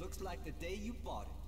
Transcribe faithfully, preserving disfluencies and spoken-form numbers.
looks like the day you bought it.